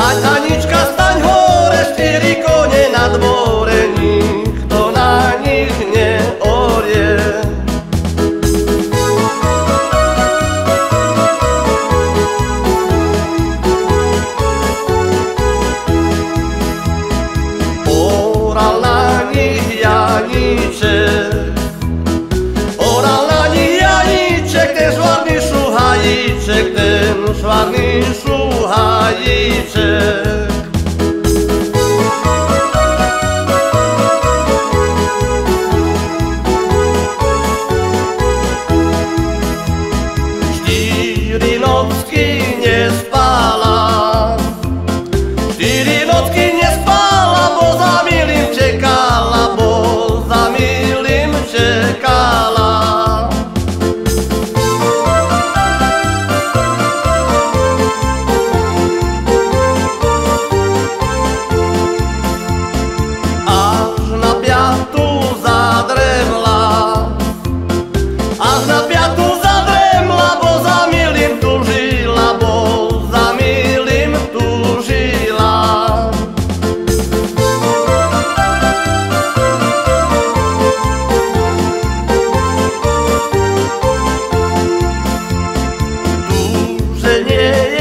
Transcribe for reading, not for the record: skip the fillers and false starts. Sataniczka stań chore, cztery konie na dworze, nikt to na nich nie orje. Oral na nich Janiczek, oral na nich Janiczek, ten żławny szuchajczek, ten żławny szuchajczek. Cztery nocki nie spala, bo za milim czekala, bo za milim czekala. Aż na piatu zadremla, bo za milim tu żyla, bo za milim tu żyla. Tu, że nie